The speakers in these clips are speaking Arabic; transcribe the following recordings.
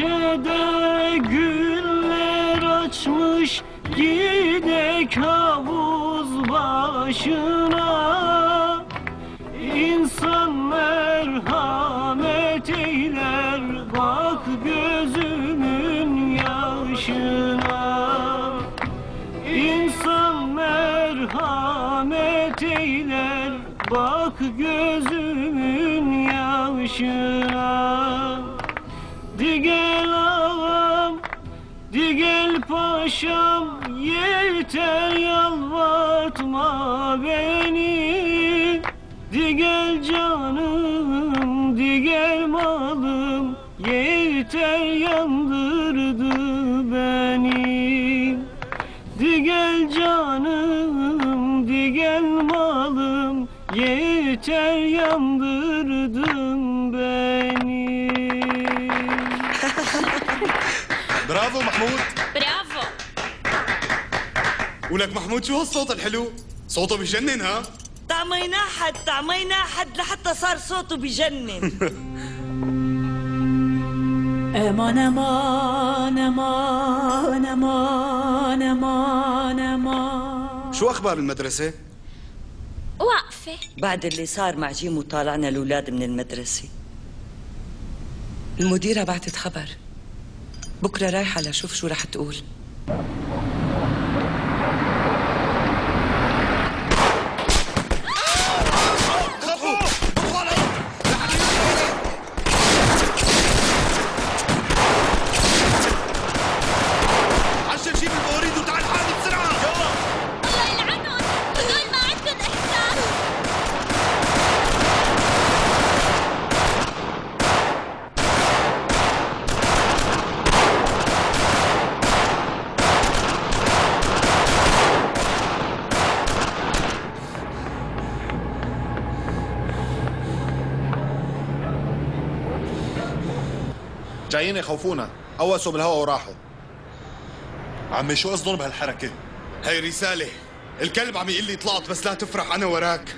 Bahçede güller açmış, gidek havuz başına. İnsan merhamet eyler, bak gözümün yaşına. İnsan merhamet eyler, bak gözümün yaşına. Digel ağam, digel paşam, yeter yalvartma beni. Digel canım, digel malım, yeter yandırdı beni. Digel canım, digel malım, yeter yandırdın beni. برافو محمود، برافو. ولك محمود شو هالصوت الحلو؟ صوته بجنن. ها طعمينا حد طعمينا حد لحتى صار صوته بجنن. امان امان امان امان امان امان. شو اخبار المدرسة؟ واقفة بعد اللي صار مع جيمو. طالعنا الاولاد من المدرسة. المديرة بعتت خبر، بكرة رايحة لشوف شو رح تقول. جايين يخوفونا، قوسوا بالهواء وراحوا. عمي شو قصدهم بهالحركة؟ هي رسالة، الكلب عم يقول لي طلعت بس لا تفرح أنا وراك.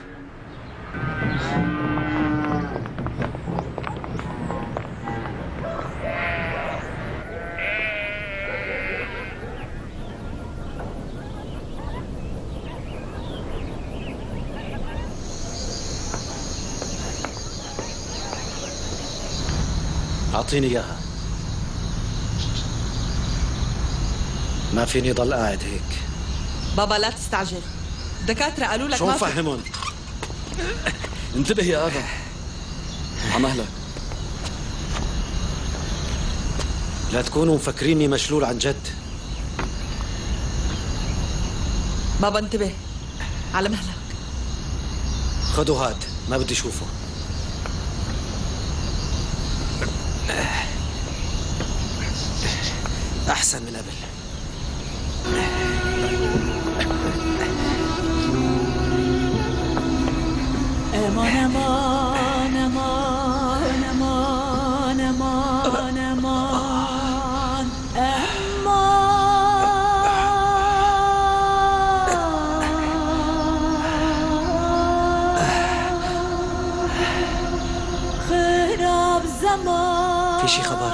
أعطيني إياها. ما فيني ضل قاعد هيك. بابا لا تستعجل، الدكاترة قالوا لك شو نفهمهم؟ انتبه يا آدم، عمهلك لا تكونوا مفكريني مشلول عن جد. بابا انتبه، على مهلك. خذوا هاد، ما بدي شوفه. أحسن من قبل. أمان أمان أمان أمان أمان أمان أمان. خراب زمان. في شي خبر؟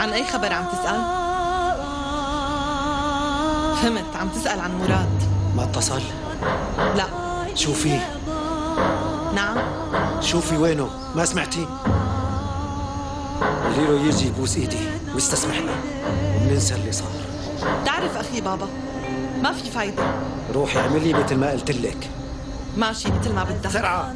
عن أي خبر عم تسأل؟ فهمت، عم تسأل عن مراد. ما اتصل؟ لا. شو في؟ نعم؟ شو في وينه؟ ما سمعتي؟ قولي له يجي يبوس ايدي ويستسمحنا وبننسى اللي صار. بتعرف اخي بابا، ما في فايدة. روحي اعملي مثل ما قلت لك. ماشي، مثل ما بدك. بسرعة.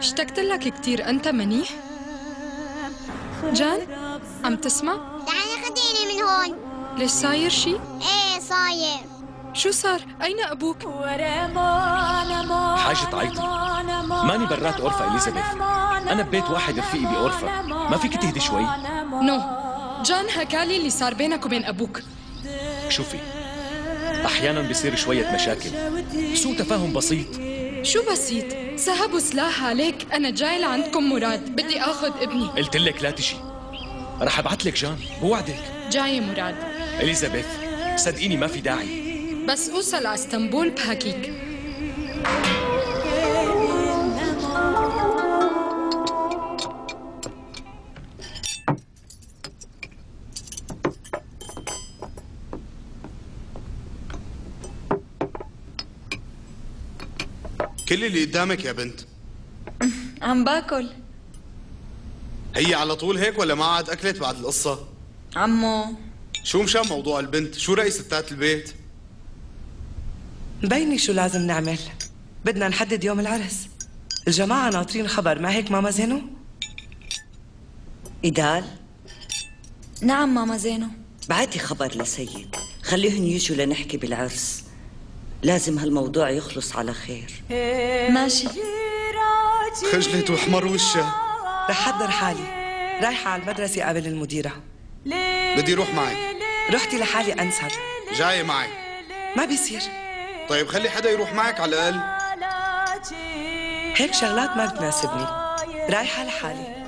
اشتقت لك كثير، أنت منيح؟ جان، عم تسمع؟ تعالي خديني من هون. ليش صاير شي؟ إيه صاير. شو صار؟ أين أبوك؟ حاجة تعيطي، ماني برات أورفا إليزابيث، أنا ببيت واحد رفيقي بأورفا، ما فيك تهدي شوي؟ نو، جان حكى لي اللي صار بينك وبين أبوك. شوفي، أحياناً بيصير شوية مشاكل، سوء تفاهم بسيط. شو بسيط؟ سحبوا سلاح عليك. أنا جاي لعندكم مراد، بدي آخذ ابني. قلت لك لا تجي، رح أبعت لك جان، بوعدك. جاي مراد. إليزابيث صدقيني ما في داعي. بس أوصل على اسطنبول بحكيك. كل اللي قدامك يا بنت. عم باكل. هي على طول هيك ولا ما عاد اكلت بعد القصة؟ عمو شو مشان موضوع البنت؟ شو رأي ستات البيت؟ مبيني شو لازم نعمل. بدنا نحدد يوم العرس. الجماعة ناطرين خبر، ما هيك ماما زينو؟ إدال. نعم ماما زينو. بعتي خبر لسيد، خليهم يجوا لنحكي بالعرس. لازم هالموضوع يخلص على خير. ماشي. خجلت وحمر وشها. رح حضر حالي، رايحة على المدرسة قبل المديرة. بدي روح معك. رحتي لحالي أنسب. جاية معي. ما بيصير. طيب خلي حدا يروح معك على الأقل. هيك شغلات ما بتناسبني، رايحة لحالي.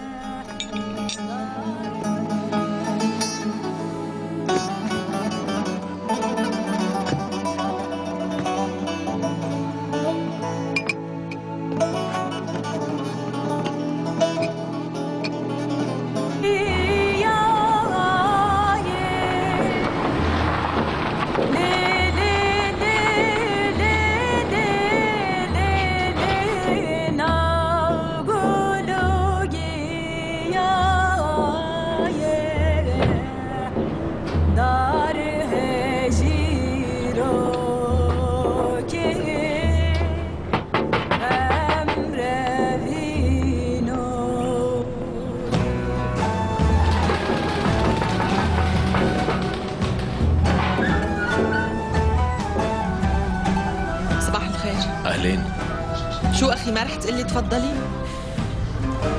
ما رح تقلي تفضلي؟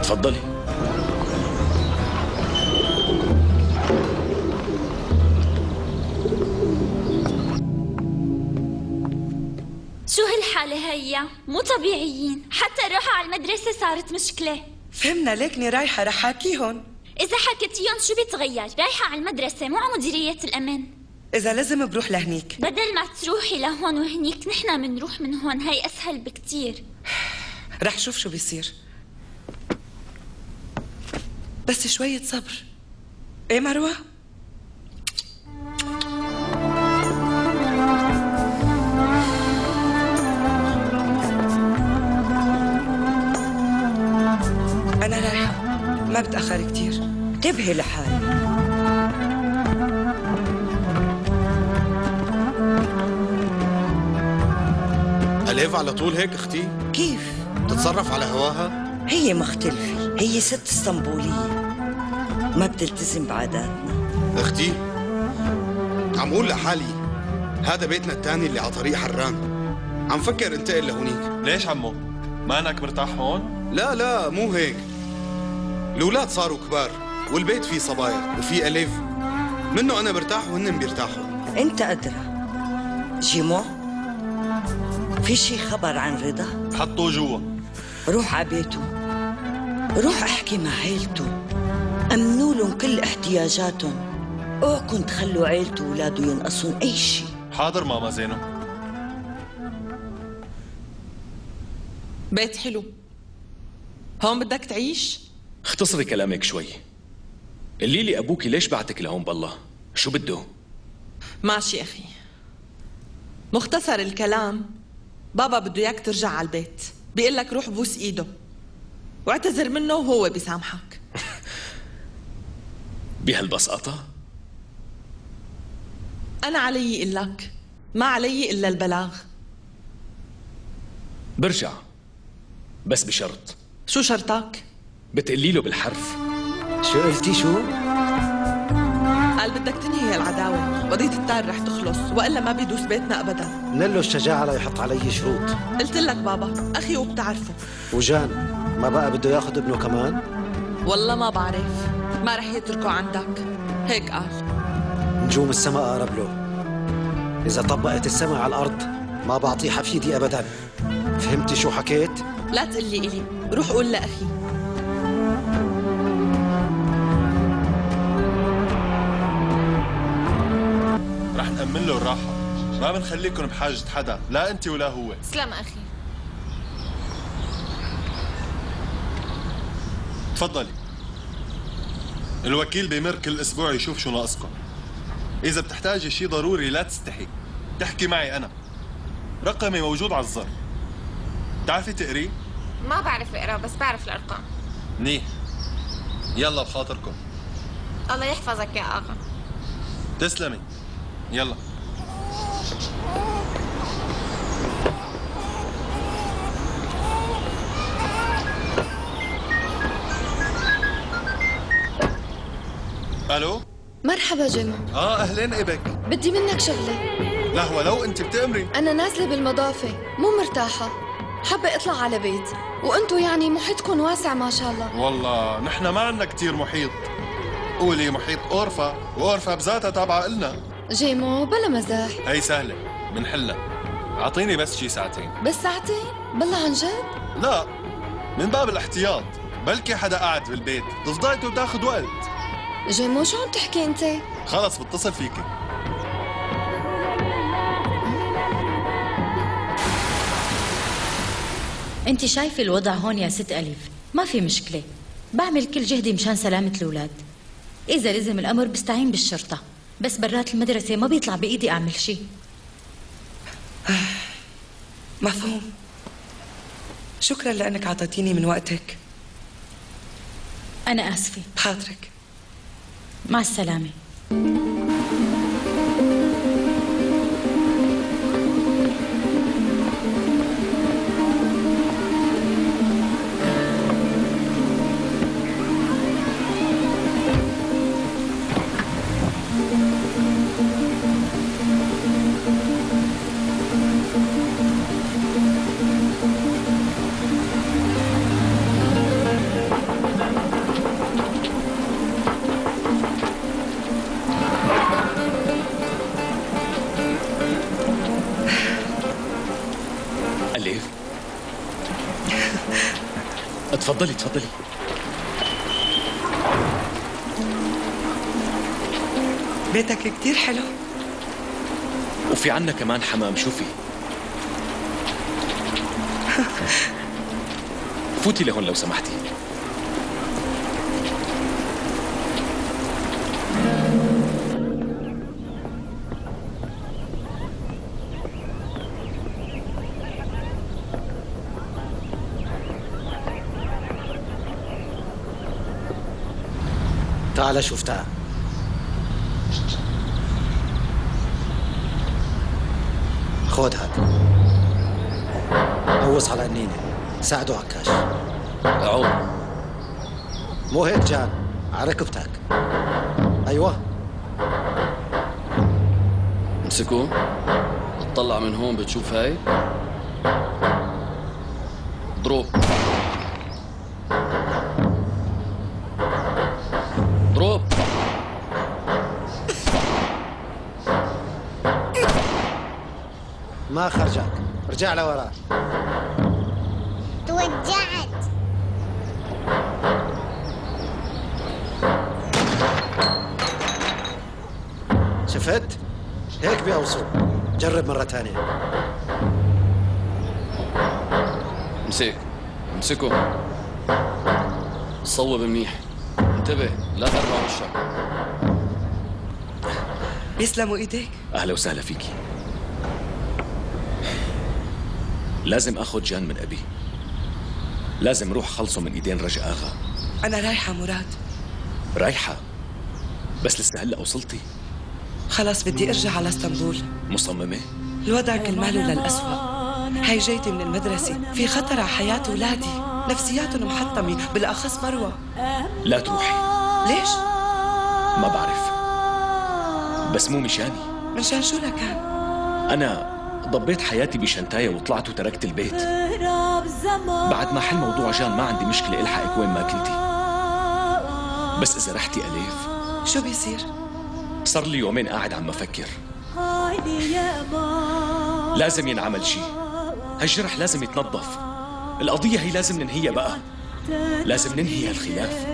تفضلي. شو هالحالة هي؟ مو طبيعيين، حتى الروحة على المدرسة صارت مشكلة. فهمنا، لكني رايحة رح حاكيهم. إذا حكيتيهم شو بيتغير؟ رايحة على المدرسة مو على مديرية الأمن. إذا لازم بروح لهنيك. بدل ما تروحي لهون وهنيك، نحنا منروح من هون، هاي أسهل بكتير. رح شوف شو بيصير، بس شوية صبر. ايه مروة؟ أنا رايحة، ما بتأخر كتير. انتبهي لحالك. أليف على طول هيك أختي؟ كيف؟ تتصرف على هواها؟ هي مختلفة، هي ست اسطنبولية، ما بتلتزم بعاداتنا. أختي عم قول لحالي هذا بيتنا الثاني اللي على طريق حران، عم فكر انتقل لهونيك. ليش عمو؟ مانك مرتاح هون؟ لا لا مو هيك، الأولاد صاروا كبار والبيت فيه صبايا وفيه أليف، منه أنا برتاح وهن بيرتاحوا. أنت أدرى. جيمو في شي خبر عن رضا؟ حطوه جوا. روح على بيته، روح احكي مع عيلته، امنوا لهم كل احتياجاتهم، اوعكم تخلوا عيلته واولاده ينقصون اي شيء. حاضر ماما زينو. بيت حلو، هون بدك تعيش؟ اختصري كلامك شوي، قلي لي ابوكي ليش بعتك لهون بالله؟ شو بده؟ ماشي اخي، مختصر الكلام، بابا بده اياك ترجع على البيت، بيقول لك روح بوس ايده واعتذر منه وهو بيسامحك. بهالبساطة؟ أنا علي اقول لك، ما علي إلا البلاغ. برجع، بس بشرط. شو شرطك؟ بتقلي له بالحرف. شو قلتي شو؟ قال بدك تنهي هالعداوة، قضية التار رح تخلص وإلا ما بيدوس بيتنا أبدا. منله الشجاعة لا يحط علي شروط. قلت لك بابا أخي وبتعرفه. وجان ما بقى بده ياخذ ابنه كمان؟ والله ما بعرف. ما رح يتركه عندك، هيك قال. نجوم السماء أقرب له، إذا طبقت السماء على الأرض ما بعطيه حفيدي أبداً. فهمتي شو حكيت؟ لا تقلي إلي، روح قول لأخي. رح نأمن له الراحة، ما بنخليكم بحاجة حدا، لا أنت ولا هو. سلام أخي. تفضلي. الوكيل بيمر كل أسبوع يشوف شو ناقصكم. إذا بتحتاجي شيء ضروري لا تستحي، تحكي معي أنا. رقمي موجود على الزر. بتعرفي تقري؟ ما بعرف أقرأ بس بعرف الأرقام. منيح. يلا بخاطركم. الله يحفظك يا آغا. تسلمي. يلا. الو مرحبا جيم. اهلين ابك. بدي منك شغله. لا ولو انت بتأمري. انا نازله بالمضافه مو مرتاحه، حابه اطلع على بيت، وانتو يعني محيطكم واسع ما شاء الله. والله نحن ما عندنا كثير محيط، قولي محيط اورفا، واورفا بذاتها تابعه النا. جيمو بلا مزاح. هي سهله بنحلها، اعطيني بس شي ساعتين. بس ساعتين؟ بالله عن جد؟ لا من باب الاحتياط، بلكي حدا قاعد بالبيت ضفدعته بتاخذ وقت. جيمو شو عم تحكي انت؟ خلص بتصل فيكي. انت شايفه الوضع هون يا ست أليف، ما في مشكله، بعمل كل جهدي مشان سلامه الاولاد. اذا لزم الامر بستعين بالشرطه، بس برات المدرسه ما بيطلع بايدي اعمل شيء. مفهوم. شكرا لانك اعطيتيني من وقتك. انا اسفه. بخاطرك. مع السلامة. تفضلي تفضلي. بيتك كتير حلو، وفي عنا كمان حمام. شوفي فوتي لهون لو سمحتي. تعال شوفتها. خذ هذا، قوص على النينة، ساعده عكاش. عوم مو هيك جان، على ركبتك. ايوه امسكوه. اطلع من هون بتشوف هاي، ضروب ما خرجك، رجع لورا. توجعت. شفت؟ هيك بيقوصوا. جرب مرة ثانية. امسك، امسكه. صوب منيح، انتبه، لا ترفع وشك. يسلموا ايديك. اهلا وسهلا فيكي. لازم اخذ جان من ابي، لازم روح خلصه من ايدين رج آغا. انا رايحه مراد. رايحه؟ بس لسه هلا وصلتي. خلاص بدي ارجع على اسطنبول. مصممه؟ الوضع كل ماله للأسوأ. هي جيتي من المدرسه، في خطر على حياه اولادي، نفسياتهم محطمه، بالاخص مروه. لا تروحي. ليش؟ ما بعرف، بس مو مشاني. مشان شو لكان؟ انا ضبيت حياتي بشنتايا وطلعت وتركت البيت. بعد ما حل موضوع جان ما عندي مشكلة الحقك وين ما كنتي. بس إذا رحتي أليف شو بيصير؟ صار لي يومين قاعد عم بفكر لازم ينعمل شيء. هالجرح لازم يتنظف. القضية هي لازم ننهيها بقى، لازم ننهي هالخلاف.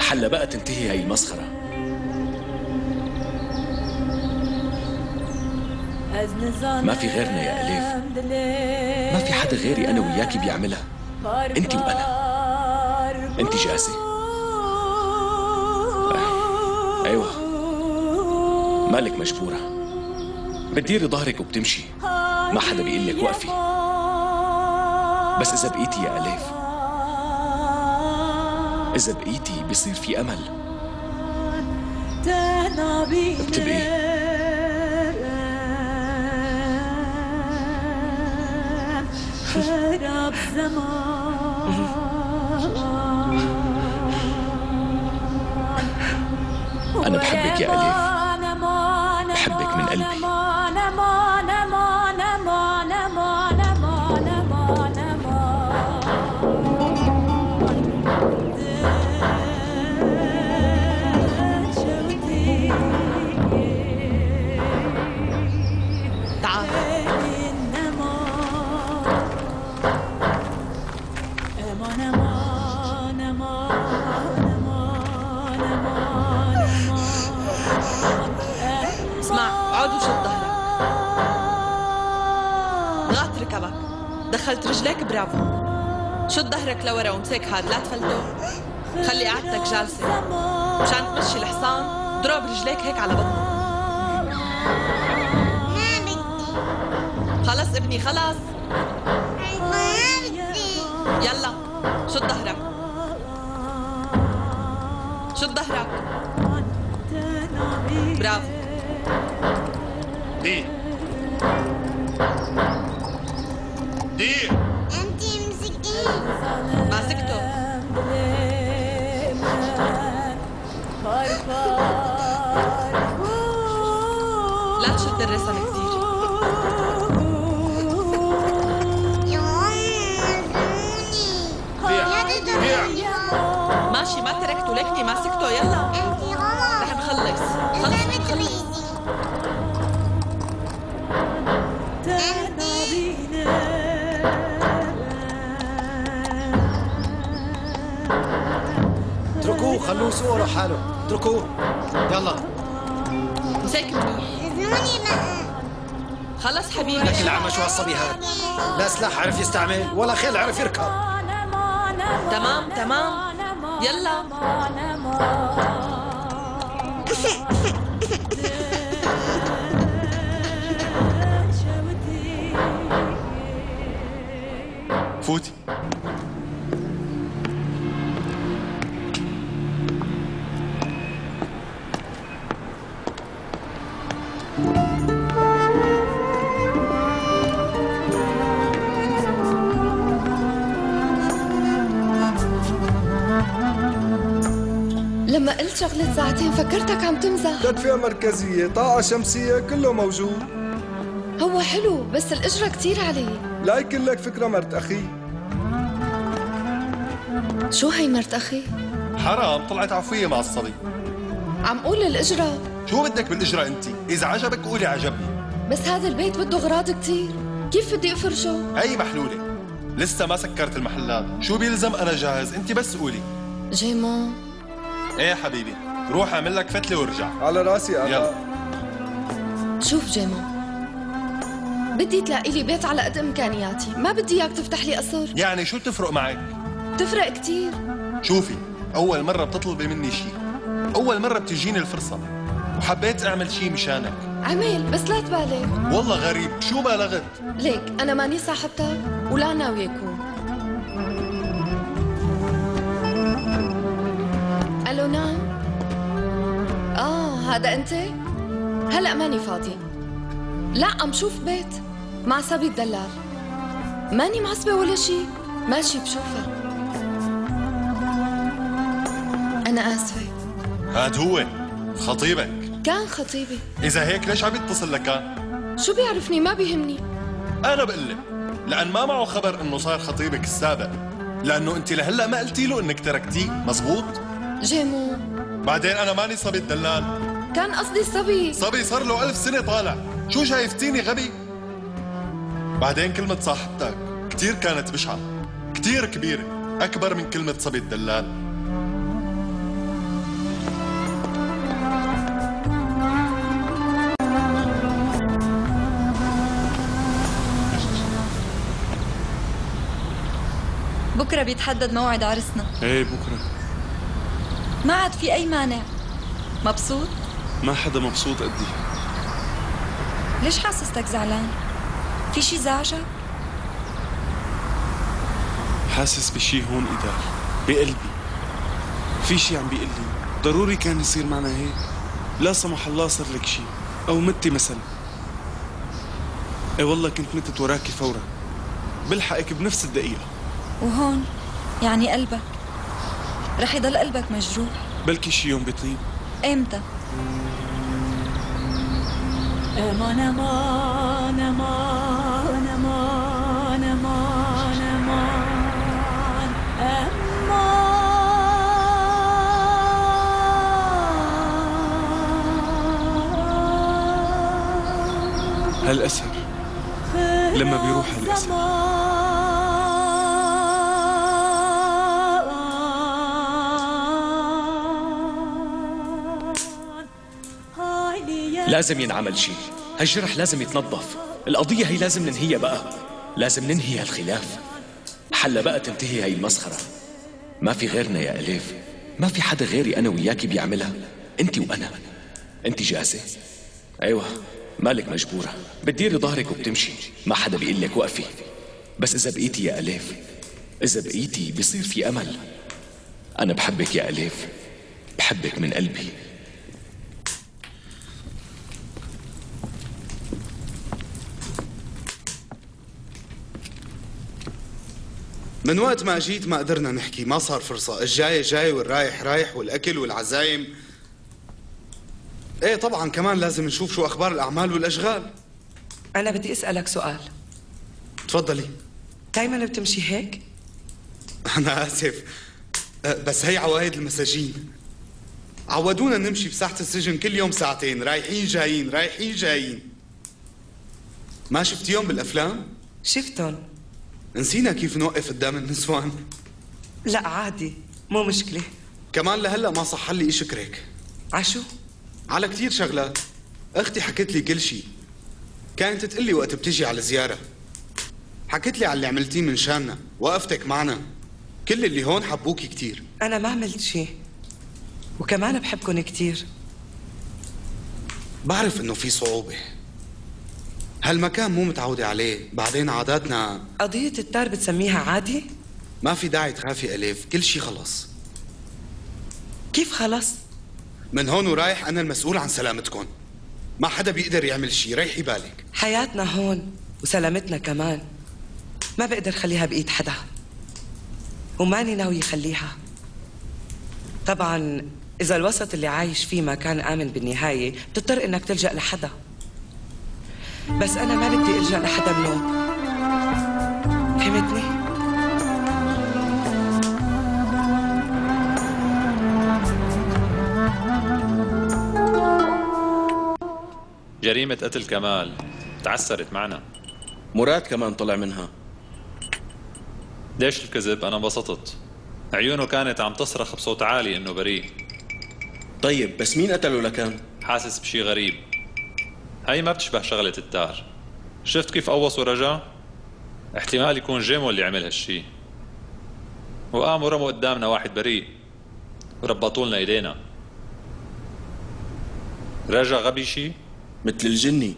حلا بقى تنتهي هاي المسخرة. ما في غيرنا يا أليف، ما في حدا غيري أنا وياكي بيعملها. أنتي وأنا. أنتي جاهزة؟ أيوة. مالك مجبورة، بتديري ظهرك وبتمشي، ما حدا بيقول لك وقفي. بس إذا بقيتي يا أليف، إذا بقيتي بصير في أمل. بتبقي خراب زمان. أنا بحبك يا أليف، بحبك من قلبي. دخلت رجليك برافو. شد ظهرك لورا ومسك هاد، لا تفلتو، خلي قعدتك جالسة. مشان تمشي الحصان ضرب رجليك هيك على بطنه. ما بدي. خلص ابني خلص. ما بدي. يلا شد ظهرك، شد ظهرك، برافو. دي دي انتي مسكتيه. ماسكته. لا تشد الرسم كثير. ماشي، ما تركته، لكني ماسكته. يلا انتي غلط، رح نخلص. خلص خلوه يسوق ورا حاله، اتركوه. يلا مساك منيح. خلص حبيبي. لك العمى شو هالصبي هاد؟ لا سلاح عرف يستعمل ولا خيل عرف يركب. تمام تمام يلا. فوتي. لما قلت شغلة ساعتين فكرتك عم تمزح. تدفئة مركزية، طاقة شمسية، كله موجود. هو حلو بس الأجرة كتير عليه. ليكن لك فكرة مرت أخي. شو هي مرت أخي؟ حرام طلعت عفوية مع الصبي. عم قول الأجرة. شو بدك بالأجرة أنت؟ إذا عجبك قولي عجبني. بس هذا البيت بده أغراض كتير، كيف بدي أفرشه؟ هي محلولة، لسه ما سكرت المحلات، شو بيلزم أنا جاهز، أنت بس قولي. جيمون. ايه حبيبي، روح اعمل لك فتله وارجع. على راسي انا. يلا شوف جيمو، بدي تلاقي لي بيت على قد امكانياتي، ما بدي اياك تفتح لي قصر. يعني شو بتفرق معك؟ بتفرق كثير. شوفي، اول مره بتطلبي مني شيء، اول مره بتجيني الفرصه، وحبيت اعمل شيء مشانك. عمل بس لا تبالغ. والله غريب، شو بالغت؟ ليك انا ماني صاحبتك ولا ناوي يكون. الو نعم. هذا انت؟ هلا ماني فاضي. لا عم شوف بيت مع صبي الدلال، ماني معصبه ولا شيء. ماشي بشوفها. انا اسفه. هاد هو خطيبك؟ كان خطيبي. اذا هيك ليش عم يتصل لك؟ شو بيعرفني؟ ما بيهمني. انا بقلك لان ما معه خبر انه صار خطيبك السابق، لانه انت لهلا ما قلتي له انك تركتيه، مزبوط؟ جيمو. بعدين أنا ماني صبي الدلال. كان قصدي صبي. صبي صار له 1000 سنة طالع، شو شايفتيني غبي؟ بعدين كلمة صاحبتك كتير كانت بشعة، كتير كبيرة، أكبر من كلمة صبي الدلال. بكره بيتحدد موعد عرسنا. ايه بكره. ما عاد في اي مانع. مبسوط؟ ما حدا مبسوط قدي. ليش حاسستك زعلان؟ في شي زعجك؟ حاسس بشي هون إدار بقلبي، في شي عم بيقلي ضروري كان يصير معنا هيك، لا سمح الله صار لك شي او متي مثلا. ايه والله كنت متت وراكي فورا، بلحقك بنفس الدقيقه. وهون يعني قلبك رح يضل قلبك مجروح، بلكي شي يوم بيطيب. امتى؟ امان امان امان امان امان امان امان. هالأسر لما بيروح هالأسر لازم ينعمل شيء، هالجرح لازم يتنظف، القضية هي لازم ننهيها بقى، لازم ننهي هالخلاف، حلا بقى تنتهي هاي المسخرة. ما في غيرنا يا أليف، ما في حدا غيري أنا وياكي بيعملها، أنت وأنا. أنت جاهزة؟ أيوه، مالك مجبورة، بتديري ظهرك وبتمشي، ما حدا بيقول لك وقفي، بس إذا بقيتي يا أليف، إذا بقيتي بصير في أمل. أنا بحبك يا أليف، بحبك من قلبي. من وقت ما جيت ما قدرنا نحكي، ما صار فرصة، الجاي جاي والرايح رايح والأكل والعزايم. إيه طبعاً كمان لازم نشوف شو أخبار الأعمال والأشغال. أنا بدي أسألك سؤال. تفضلي. دايماً بتمشي هيك؟ أنا آسف بس هي عوايد المساجين، عودونا نمشي بساحة السجن كل يوم ساعتين، رايحين جايين رايحين جايين. ما شفتيهم بالأفلام؟ شفتهم. نسينا كيف نوقف قدام النسوان. لا عادي، مو مشكلة. كمان لهلا ما صح لي اشكرك. عشو؟ على كثير شغلات، اختي حكت لي كل شيء، كانت تقلي وقت بتجي على زيارة، حكت لي على اللي عملتيه من شاننا، وقفتك معنا، كل اللي هون حبوكي كثير. أنا ما عملت شيء، وكمان بحبكن كثير. بعرف إنه في صعوبة، هالمكان مو متعودة عليه، بعدين عاداتنا. قضية التار بتسميها عادي؟ ما في داعي تخافي أليف، كل شي خلص. كيف خلص؟ من هون ورايح أنا المسؤول عن سلامتكم، ما حدا بيقدر يعمل شي، ريحي بالك. حياتنا هون وسلامتنا كمان ما بقدر خليها بإيد حدا، وماني ناوي خليها. طبعا إذا الوسط اللي عايش فيه ما كان آمن بالنهاية بتضطر إنك تلجأ لحدا، بس أنا ما بدي ألجأ لحدا منهم، فهمتني؟ جريمة قتل كمال تعسرت معنا، مراد كمان طلع منها. ليش الكذب؟ أنا انبسطت، عيونه كانت عم تصرخ بصوت عالي إنه بريء. طيب بس مين قتله لكان؟ حاسس بشي غريب، هاي ما بتشبه شغلة التار. شفت كيف قوص ورجع؟ احتمال يكون جيمو اللي عمل هالشي، وقاموا رموا قدامنا واحد بريء وربطوا لنا ايدينا. رجع غبي شي؟ مثل الجني.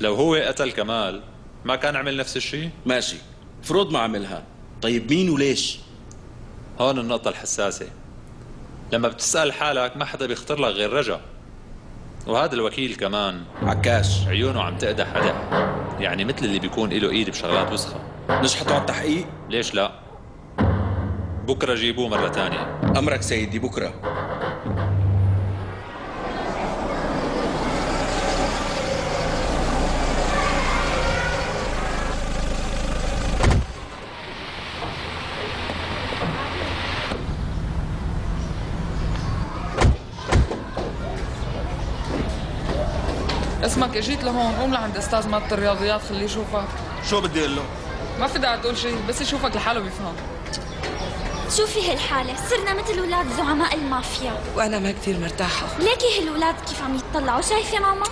لو هو قتل كمال ما كان عمل نفس الشي؟ ماشي، فرض ما عملها، طيب مين وليش؟ هون النقطة الحساسة، لما بتسأل حالك ما حدا بيخطر لك غير رجع، وهذا الوكيل كمان عكاش، عيونه عم تقدح حدا، يعني مثل اللي بيكون له ايد بشغلات وسخه. نشحطوا على التحقيق؟ ليش لا؟ بكره جيبوه مره ثانيه. امرك سيدي، بكره. اسمك اجيت لهون، قوم لعند استاذ ماده الرياضيات خليه يشوفك. شو بدي اقول له؟ ما في داعي تقول شيء، بس يشوفك لحاله بيفهم. شو في هالحالة؟ صرنا مثل اولاد زعماء المافيا. وانا ما كثير مرتاحة. ليكي هالولاد كيف عم يتطلعوا، شايفة ماما؟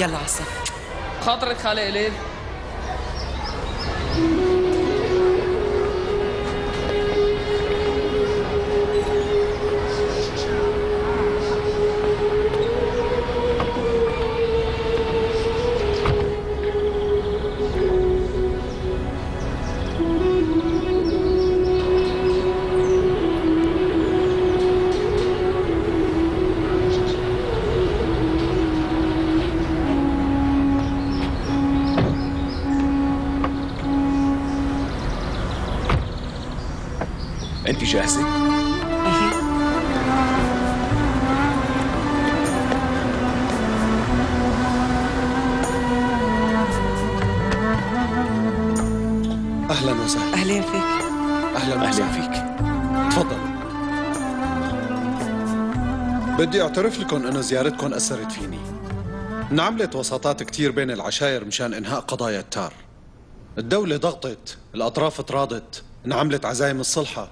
يلا عالصف. خاطرك خالي قليل. انت جاهزة؟ اهلا وسهلا. اهلين فيك. اهلا وسهلا فيك. تفضل. بدي اعترف لكم انه زيارتكم اثرت فيني. انعملت وساطات كثير بين العشائر مشان انهاء قضايا التار. الدولة ضغطت، الاطراف تراضت، انعملت عزايم الصلحة،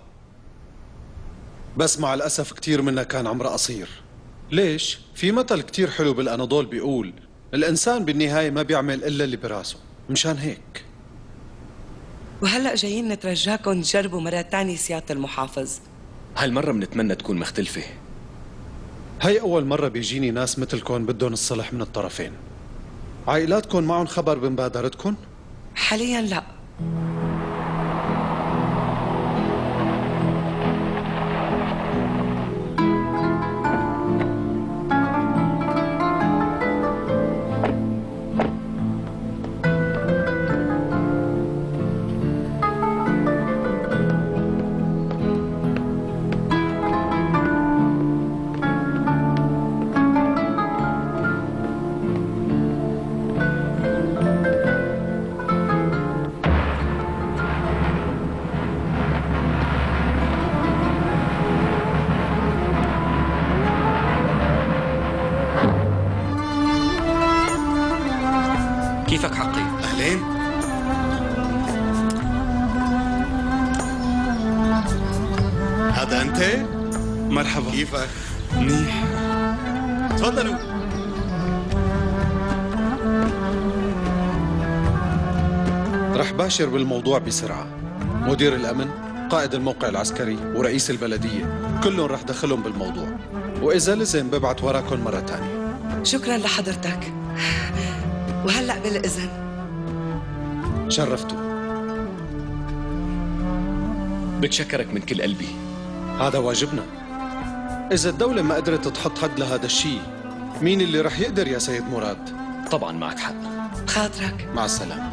بس مع الأسف كتير منا كان عمره قصير. ليش؟ في مثل كتير حلو بالأناضول بيقول الإنسان بالنهاية ما بيعمل إلا اللي براسه، مشان هيك. وهلأ جايين نترجاكم تجربوا مرة تانية سيادة المحافظ. هالمرة بنتمنى تكون مختلفة. هي أول مرة بيجيني ناس مثلكم بدهم الصلح من الطرفين. عائلاتكم معهم خبر بمبادرتكم؟ حالياً لأ. كيفك حقي؟ أهلين. هذا أنت؟ مرحبا. كيفك؟ منيح. تفضلوا. رح باشر بالموضوع بسرعة. مدير الأمن، قائد الموقع العسكري، ورئيس البلدية، كلهم رح دخلهم بالموضوع، وإذا لزم ببعت وراكم مرة تانية. شكراً لحضرتك. وهلأ بالإذن. شرفتوا. بتشكرك من كل قلبي. هذا واجبنا. إذا الدولة ما قدرت تحط حد لهذا الشيء، مين اللي رح يقدر يا سيد مراد؟ طبعاً معك حق. بخاطرك. مع السلامة.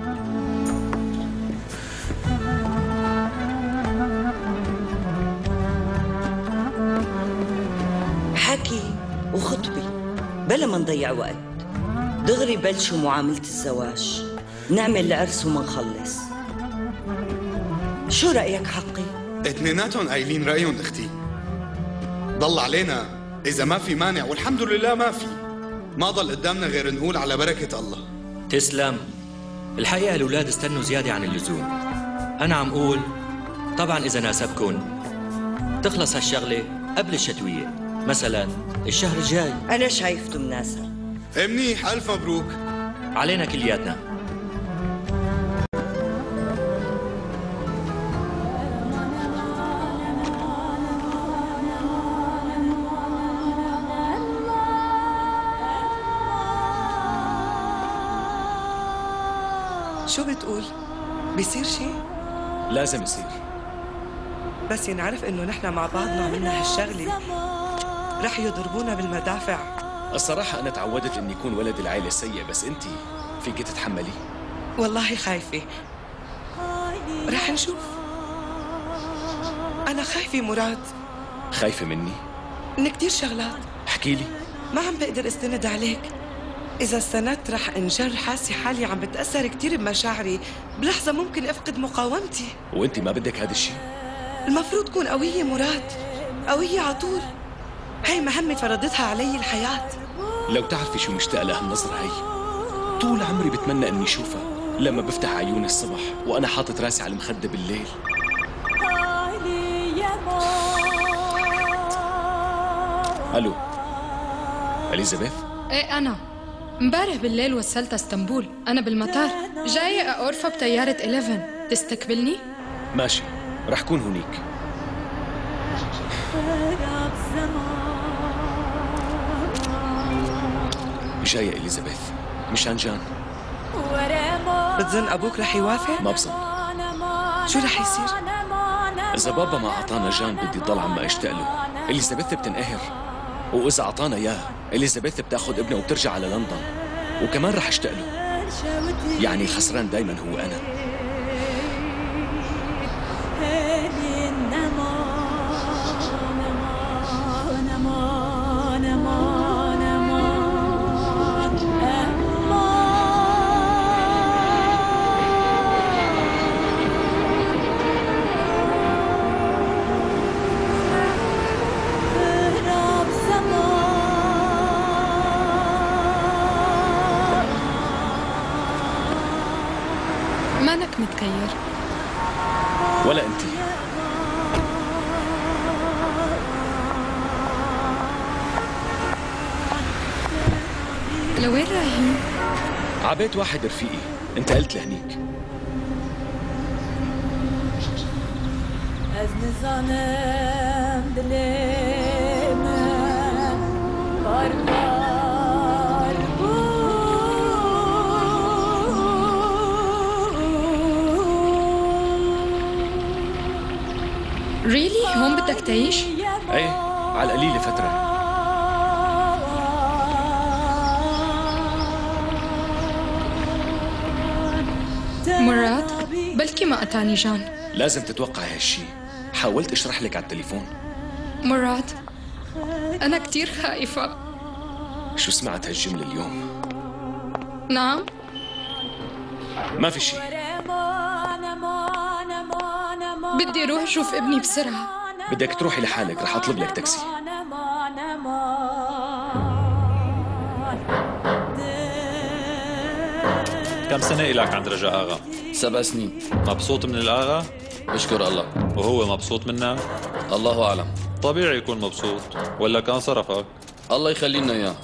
حكي وخطبي بلا ما نضيع وقت. دغري بلشوا معاملة الزواج، نعمل العرس ومنخلص. شو رأيك حقي؟ اتنيناتهم قايلين رأيهم اختي. ضل علينا إذا ما في مانع، والحمد لله ما في. ما ضل قدامنا غير نقول على بركة الله. تسلم. الحقيقة الأولاد استنوا زيادة عن اللزوم. أنا عم أقول طبعاً إذا ناسبكن تخلص هالشغلة قبل الشتوية، مثلاً الشهر الجاي. أنا شايفته مناسب. منيح، ألف مبروك. علينا كلياتنا. شو بتقول؟ بيصير شيء؟ لازم يصير، بس ينعرف إنه نحن مع بعضنا عملنا هالشغلة رح يضربونا بالمدافع. الصراحة أنا تعودت إني أكون ولد العائلة السيء، بس أنتِ فيكي تتحملي؟ والله خايفة. رح نشوف. أنا خايفة مراد. خايفة مني؟ من كتير شغلات. احكيلي. ما عم بقدر استند عليك. إذا استندت رح انجر، حاسة حالي عم بتأثر كتير بمشاعري، بلحظة ممكن أفقد مقاومتي. وأنتِ ما بدك هذا الشيء؟ المفروض كون قوية مراد، قوية عطول. هي مهمة فرضتها علي الحياة. لو تعرفي شو مشتاق لها النظرة هي. طول عمري بتمنى اني اشوفها لما بفتح عيوني الصبح وانا حاطط راسي على المخدة بالليل. الو اليزابيث؟ ايه انا امبارح بالليل وصلت اسطنبول، انا بالمطار جاي اورفا بطيارة 11، تستقبلني؟ ماشي، رح كون هنيك. جاية اليزابيث مشان جان. بتظن ابوك رح يوافق؟ ما بظن. شو رح يصير؟ إذا بابا ما أعطانا جان بدي ضل عم أشتاق له، اليزابيث بتنقهر، وإذا أعطانا إياها اليزابيث بتاخذ ابنها وبترجع على لندن، وكمان رح أشتاق له. يعني الخسران دايما هو أنا. مانك متغير ولا انت. لوين رايحين؟ عبيت واحد رفيقي، انتقلت لهنيك. ريلي؟ هون بدك تعيش؟ ايه على القليلة فترة. مرات بلكي ما قطعني جان. لازم تتوقع هالشي، حاولت اشرح لك على التليفون. مرات أنا كتير خايفة. شو سمعت هالجملة اليوم؟ نعم؟ ما في شي. بدي روح شوف ابني بسرعة. بدك تروحي لحالك؟ رح أطلب لك تاكسي. كم سنة إلك عند رجاء آغا؟ 7 سنين. مبسوط من الآغا؟ أشكر الله. وهو مبسوط منا؟ الله أعلم. طبيعي يكون مبسوط، ولا كان صرفك؟ الله يخلي لنا إياه.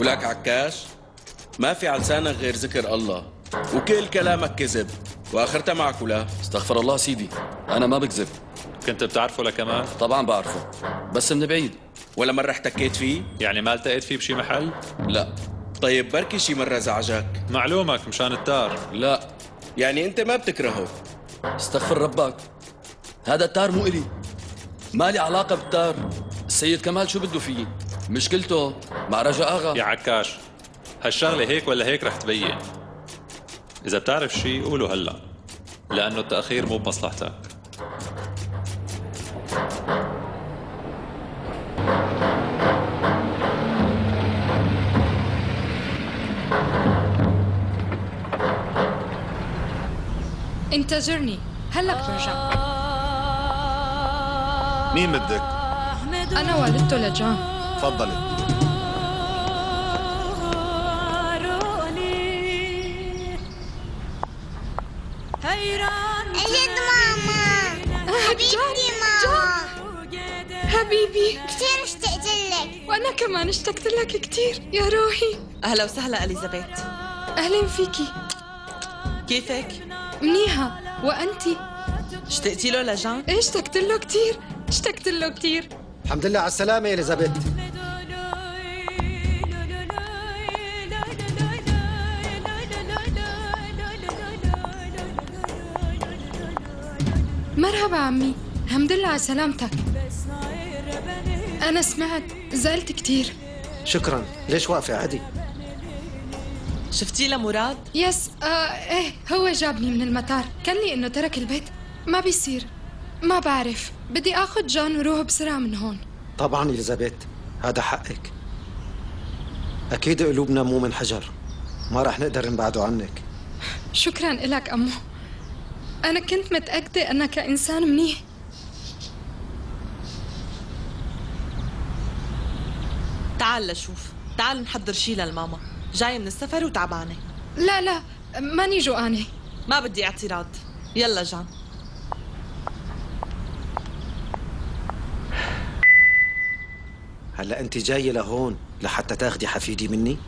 ولك عكاش؟ ما في على لسانك غير ذكر الله، وكل كلامك كذب، واخرتها معك ولا؟ استغفر الله سيدي، أنا ما بكذب. كنت بتعرفه لكمان؟ طبعاً بعرفه، بس من بعيد. ولا مرة احتكيت فيه؟ يعني ما التقيت فيه بشي محل؟ لا. طيب بركي شي مرة زعجك؟ معلومك مشان التار. لا. يعني أنت ما بتكرهه؟ استغفر ربك، هذا التار مو إلي، مالي علاقة بالتار. السيد كمال شو بده فيه؟ مشكلته مع رجاء آغا. يا عكاش، هالشغلة هيك ولا هيك رح تبين. إذا بتعرف شي قوله هلا، لأنه التأخير مو بمصلحتك. انتظرني، هلا برجع. مين بدك؟ أنا والدته لجان. تفضلي. أيد ماما، حبيبتي ماما. حبيبي كثير اشتقت لك. وأنا كمان اشتقت لك كثير يا روحي. أهلا وسهلا اليزابيث. أهلا فيكي. كيفك؟ منيحة، وأنتِ؟ اشتقتي له لجان؟ إيه اشتقت له كثير، اشتقت له كثير. الحمد لله على السلامة يا اليزابيث. مرحبا عمي، الحمد لله على سلامتك. أنا سمعت زعلت كثير. شكرا، ليش واقفة؟ عادي. شفتي لمراد؟ يس، إيه هو جابني من المطار، كان لي إنه ترك البيت، ما بيصير. ما بعرف، بدي آخذ جان وروح بسرعة من هون. طبعا اليزابيث، هذا حقك. أكيد قلوبنا مو من حجر، ما رح نقدر نبعده عنك. شكرا إلك أمو، أنا كنت متأكدة أنك كإنسان منيح. تعال لشوف. تعال نحضر شي للماما، جاي من السفر وتعبانة. لا لا ماني جوعانة. ما بدي اعتراض. يلا جان. هلا انت جاية لهون لحتى تاخدي حفيدي مني؟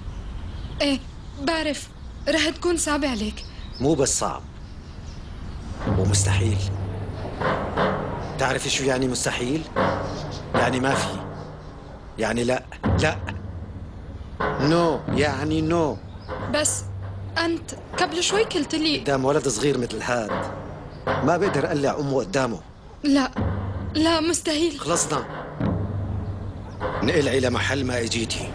ايه بعرف رح تكون صعبة عليك. مو بس صعب ومستحيل. تعرفي شو يعني مستحيل؟ يعني ما في، يعني لا لا نو، يعني نو. بس انت قبل شوي قلت لي قدام ولد صغير مثل هاد ما بقدر اقلع امه قدامه. لا لا مستحيل. خلصنا، نقلعي لمحل ما اجيتي.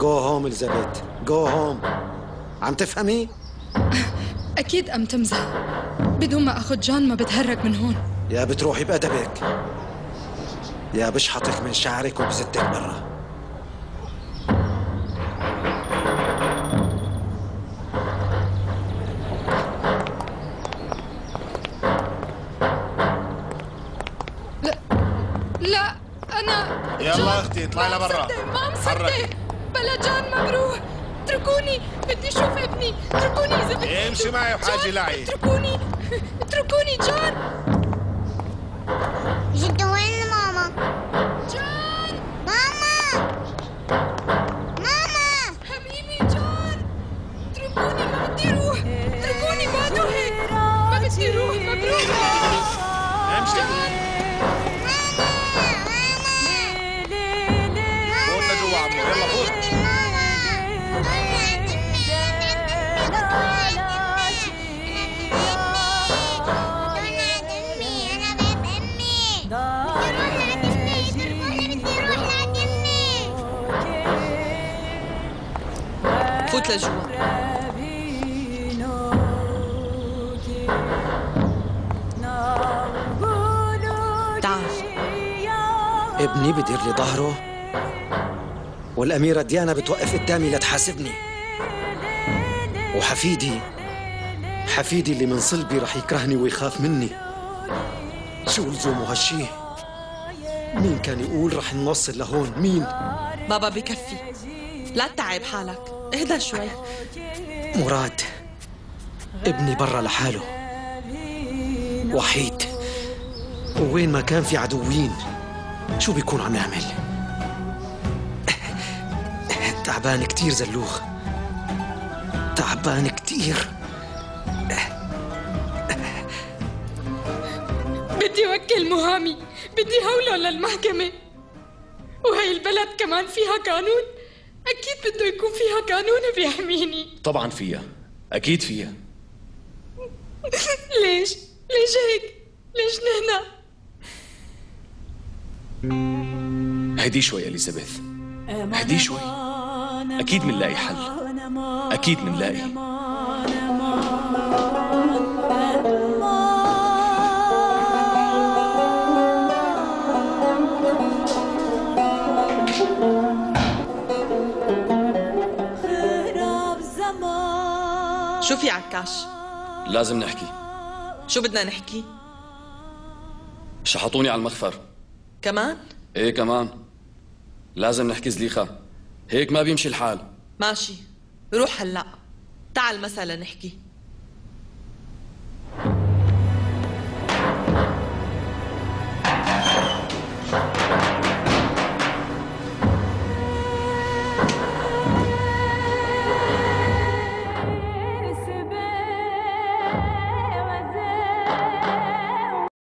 جو هوم اليزابيث، جو هوم. عم تفهمي؟ اكيد عم تمزح. بدون ما اخذ جان ما بتهرب من هون. يا بتروحي بأدبك يا بشحطك من شعرك وبزتك برا. لا لا انا يلا اختي اطلعي لبرا. ما مصدق، بلا جان ما بروح. اتركوني بدي اشوف ابني، اتركوني اذا بدي. امشي معي وحاجي لعي. اتركوني اتركوني جان. جدو وين ماما؟ جان ماما ماما حبيبي جان. اتركوني ما بدي اروح، اتركوني بعده هيك ما بدي اروح، ما بروح. امشي جان. ماما ماما فوتنا جوا عمو، يلا فوت. فوت لجوا. تعال. ابني بدير لي ظهره والأميرة ديانا بتوقف قدامي لتحاسبني، وحفيدي حفيدي اللي من صلبي رح يكرهني ويخاف مني. شو لزومه هالشي؟ مين كان يقول رح نوصل لهون؟ مين؟ بابا بكفي، لا تتعب حالك، اهدى شوي. مراد ابني برا لحاله، وحيد، وين ما كان في عدوين شو بيكون عم يعمل؟ تعبان كتير زلوخ، تعبان كتير. بدي وكل مهامي، بدي هولهم للمحكمة. وهي البلد كمان فيها قانون، أكيد بده يكون فيها قانون بيحميني. طبعا فيها، أكيد فيها. ليش؟ ليش هيك؟ ليش نحن؟ هدي شوي اليزابيث، هدي شوي. أكيد منلاقي حل، أكيد منلاقي. شو في عكاش؟ لازم نحكي. شو بدنا نحكي؟ شحطوني على المخفر. كمان؟ ايه كمان. لازم نحكي زليخة، هيك ما بيمشي الحال. ماشي، روح هلا، تعال مثلا نحكي.